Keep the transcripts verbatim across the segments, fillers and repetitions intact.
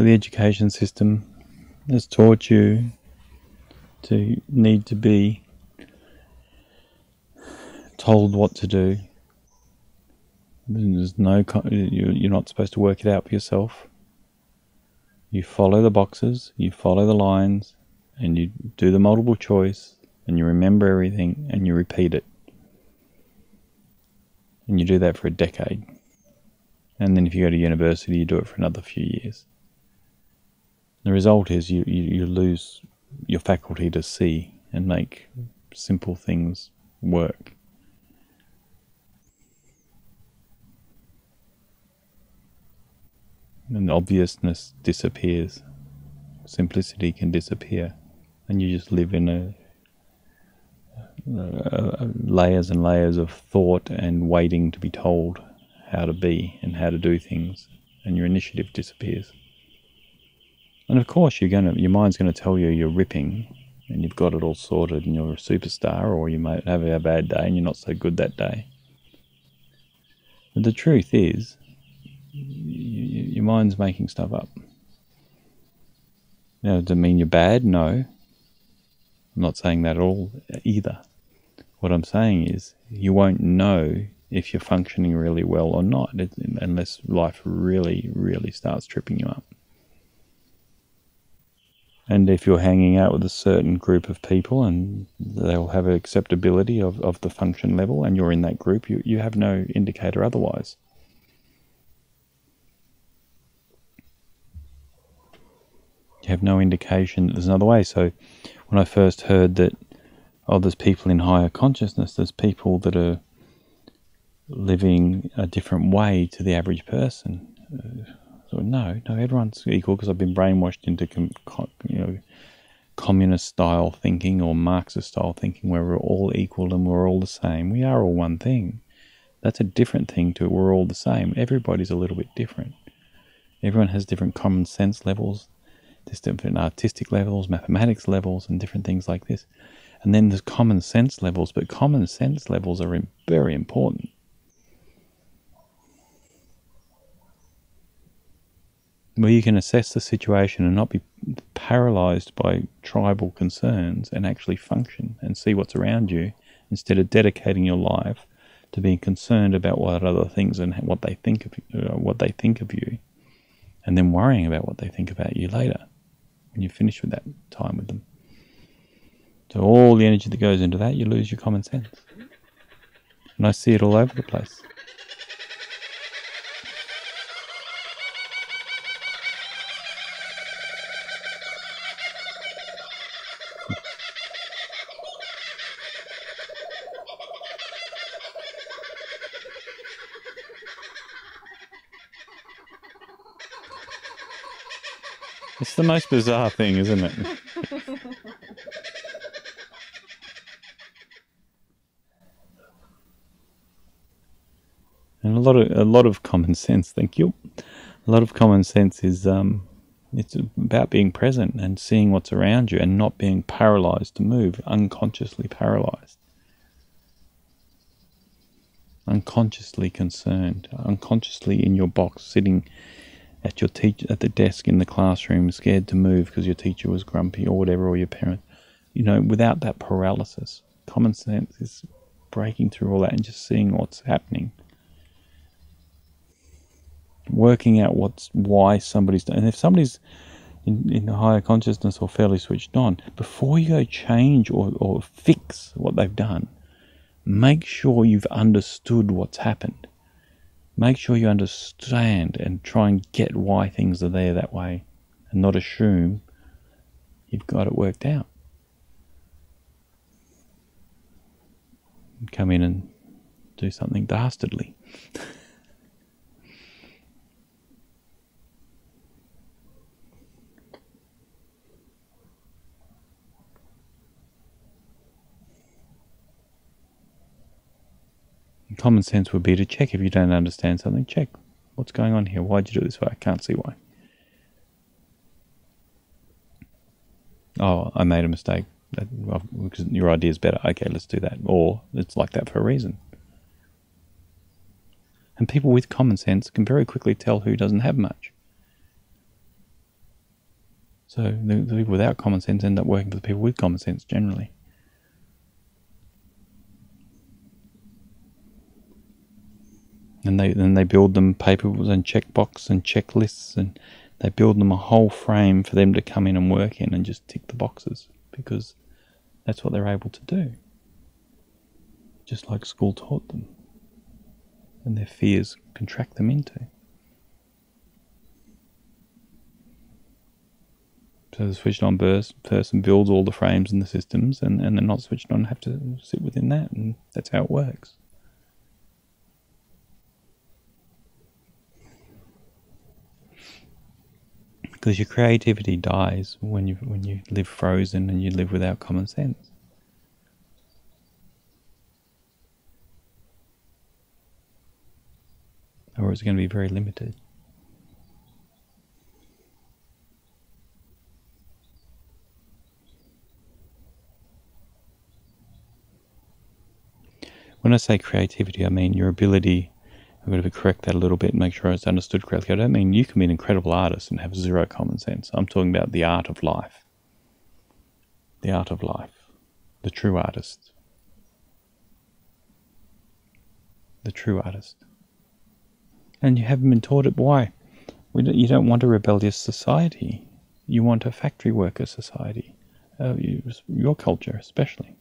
So the education system has taught you to need to be told what to do. There's no, you're not supposed to work it out for yourself. You follow the boxes, you follow the lines, and you do the multiple choice, and you remember everything, and you repeat it. And you do that for a decade. And then if you go to university, you do it for another few years. The result is you, you, you lose your faculty to see and make simple things work. And obviousness disappears. Simplicity can disappear. And you just live in a, a, a layers and layers of thought and waiting to be told how to be and how to do things, and your initiative disappears. And of course, you're gonna, your mind's going to tell you you're ripping and you've got it all sorted and you're a superstar, or you might have a bad day and you're not so good that day. But the truth is, you, your mind's making stuff up. Now, does it mean you're bad? No. I'm not saying that at all either. What I'm saying is you won't know if you're functioning really well or not, unless life really, really starts tripping you up. And if you're hanging out with a certain group of people and they'll have an acceptability of, of the function level and you're in that group, you, you have no indicator otherwise. You have no indication that there's another way. So when I first heard that, oh, there's people in higher consciousness, there's people that are living a different way to the average person. Uh, so no, no, everyone's equal, because I've been brainwashed into com com you know, communist-style thinking or Marxist-style thinking where we're all equal and we're all the same. We are all one thing. That's a different thing to we're all the same. Everybody's a little bit different. Everyone has different common sense levels, different artistic levels, mathematics levels, and different things like this. And then there's common sense levels, but common sense levels are very important. Where you can assess the situation and not be paralysed by tribal concerns and actually function and see what's around you, instead of dedicating your life to being concerned about what other things and what they think of you, what they think of you, and then worrying about what they think about you later when you finish with that time with them. So all the energy that goes into that, you lose your common sense. And I see it all over the place. It's the most bizarre thing, isn't it? And a lot of a lot of common sense, thank you. A lot of common sense is um, it's about being present and seeing what's around you and not being paralysed to move, unconsciously paralysed, unconsciously concerned, unconsciously in your box, sitting at your teacher at the desk in the classroom, scared to move because your teacher was grumpy or whatever, or your parent, you know, without that paralysis. Common sense is breaking through all that and just seeing what's happening, working out what's why somebody's done. And if somebody's in, in the higher consciousness or fairly switched on, before you go change or, or fix what they've done, make sure you've understood what's happened. Make sure you understand and try and get why things are there that way, and not assume you've got it worked out. Come in and do something dastardly. Common sense would be to check. If you don't understand something, check. What's going on here? Why'd you do it this way? I can't see why. Oh, I made a mistake. That, well, because your idea is better. Okay, let's do that. Or it's like that for a reason. And people with common sense can very quickly tell who doesn't have much. So the, the people without common sense end up working for the people with common sense generally. And they then they build them papers and checkbox and checklists, and they build them a whole frame for them to come in and work in and just tick the boxes, because that's what they're able to do. Just like school taught them, and their fears contract them into. So the switched on person builds all the frames and the systems, and, and the not switched on have to sit within that, and that's how it works. Because your creativity dies when you when you live frozen and you live without common sense. Or it's going to be very limited. When I say creativity, I mean your ability. I've got to correct that a little bit and make sure it's understood correctly. I don't mean you can be an incredible artist and have zero common sense. I'm talking about the art of life. The art of life. The true artist. The true artist. And you haven't been taught it. Why? We don't, you don't want a rebellious society. You want a factory worker society. Uh, you, your culture especially.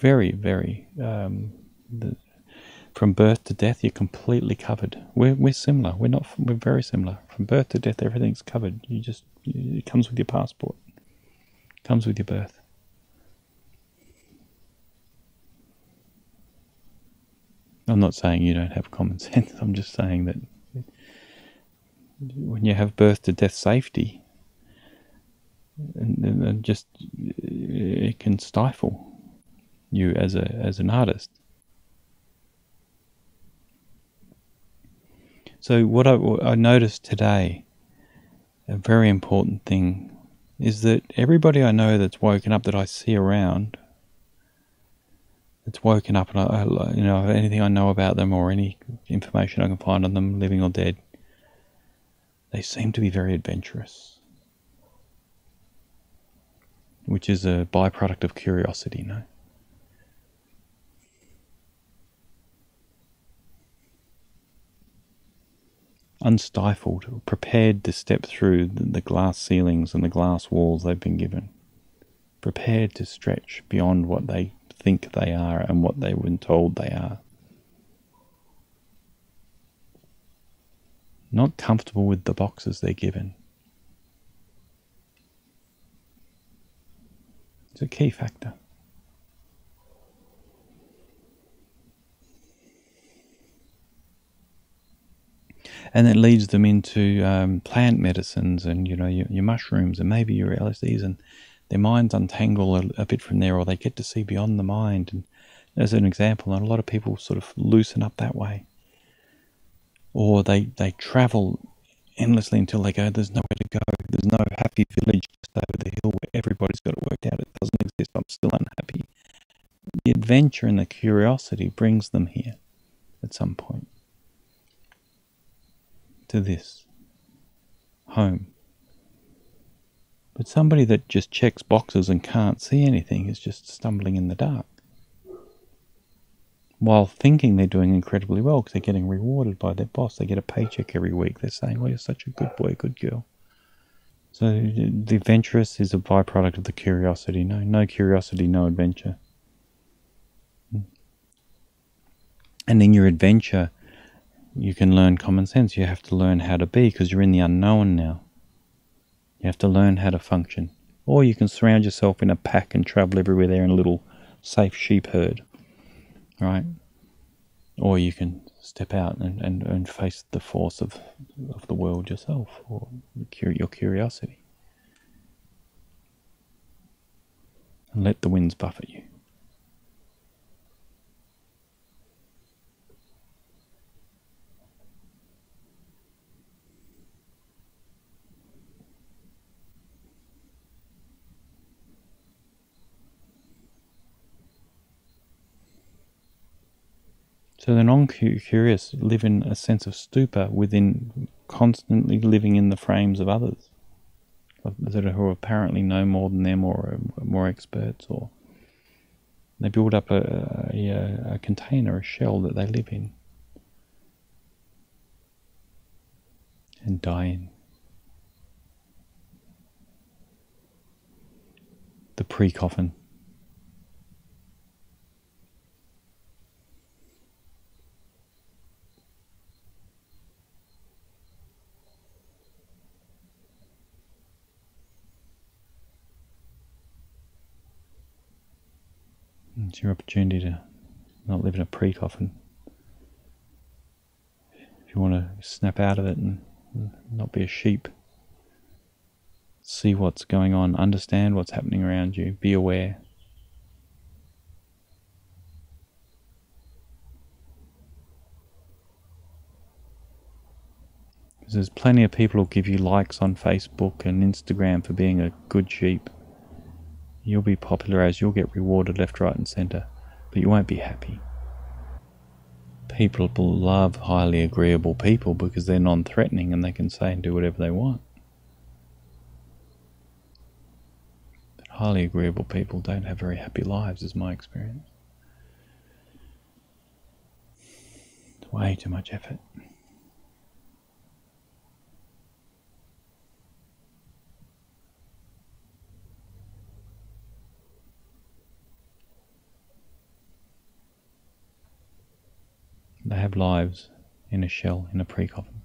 Very, very... Um, the, From birth to death, you're completely covered. We're we're similar. We're not. We're very similar. From birth to death, everything's covered. You just it comes with your passport. It comes with your birth. I'm not saying you don't have common sense. I'm just saying that when you have birth to death safety, and, and just it can stifle you as a as an artist. So what I, I noticed today, a very important thing, is that everybody I know that's woken up, that I see around, that's woken up, and I, I, you know, anything I know about them or any information I can find on them, living or dead, they seem to be very adventurous, which is a byproduct of curiosity, no? Unstifled, prepared to step through the glass ceilings and the glass walls they've been given, prepared to stretch beyond what they think they are and what they've been told they are. Not comfortable with the boxes they're given. It's a key factor. And it leads them into um, plant medicines and, you know, your, your mushrooms and maybe your L S Ds, and their minds untangle a, a bit from there, or they get to see beyond the mind. And as an example, and a lot of people sort of loosen up that way. Or they, they travel endlessly until they go, there's nowhere to go. There's no happy village just over the hill where everybody's got it worked out. It doesn't exist. I'm still unhappy. The adventure and the curiosity brings them here at some point. To this home. But somebody that just checks boxes and can't see anything is just stumbling in the dark, while thinking they're doing incredibly well because they're getting rewarded by their boss. They get a paycheck every week. They're saying, well, you're such a good boy, good girl. So the adventurous is a byproduct of the curiosity. No, no curiosity, no adventure. And in your adventure, you can learn common sense. You have to learn how to be, because you're in the unknown now. You have to learn how to function. Or you can surround yourself in a pack and travel everywhere there in a little safe sheep herd, right? Or you can step out and, and, and face the force of, of the world yourself, or your curiosity. And let the winds buffet you. So the non-curious live in a sense of stupor within, constantly living in the frames of others, that are, who apparently know more than them or are more experts, or they build up a, a, a container, a shell that they live in and die in. The pre-coffin. It's your opportunity to not live in a pre-coffin. If you want to snap out of it and not be a sheep, see what's going on, understand what's happening around you, be aware. Because there's plenty of people who'll give you likes on Facebook and Instagram for being a good sheep. You'll be popularized, you'll get rewarded left, right and centre, but you won't be happy. People will love highly agreeable people because they're non-threatening and they can say and do whatever they want. But highly agreeable people don't have very happy lives, is my experience. It's way too much effort. They have lives in a shell, in a pre-coffin.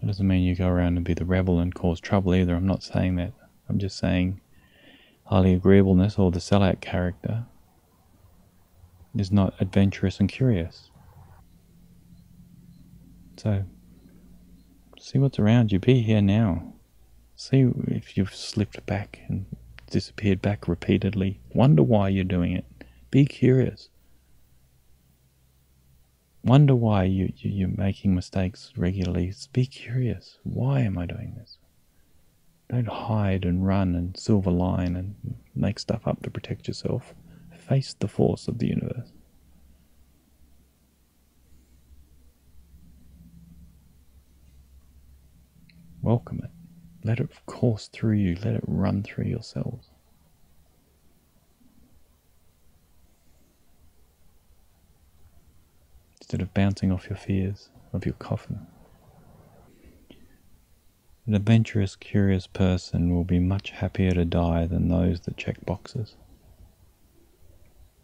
That doesn't mean you go around and be the rebel and cause trouble either. I'm not saying that. I'm just saying highly agreeableness or the sellout character is not adventurous and curious. So, see what's around you. Be here now. See if you've slipped back and disappeared back repeatedly. Wonder why you're doing it. Be curious. Wonder why you, you, you're making mistakes regularly. Be curious. Why am I doing this? Don't hide and run and silver line and make stuff up to protect yourself. Face the force of the universe. Welcome it. Let it course through you, let it run through yourselves. Instead of bouncing off your fears, of your coffin. An adventurous, curious person will be much happier to die than those that check boxes,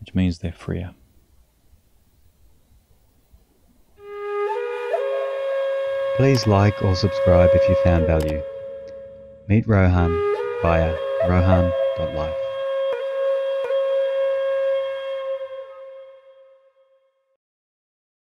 which means they're freer. Please like or subscribe if you found value. Meet Rohan via rohan dot life.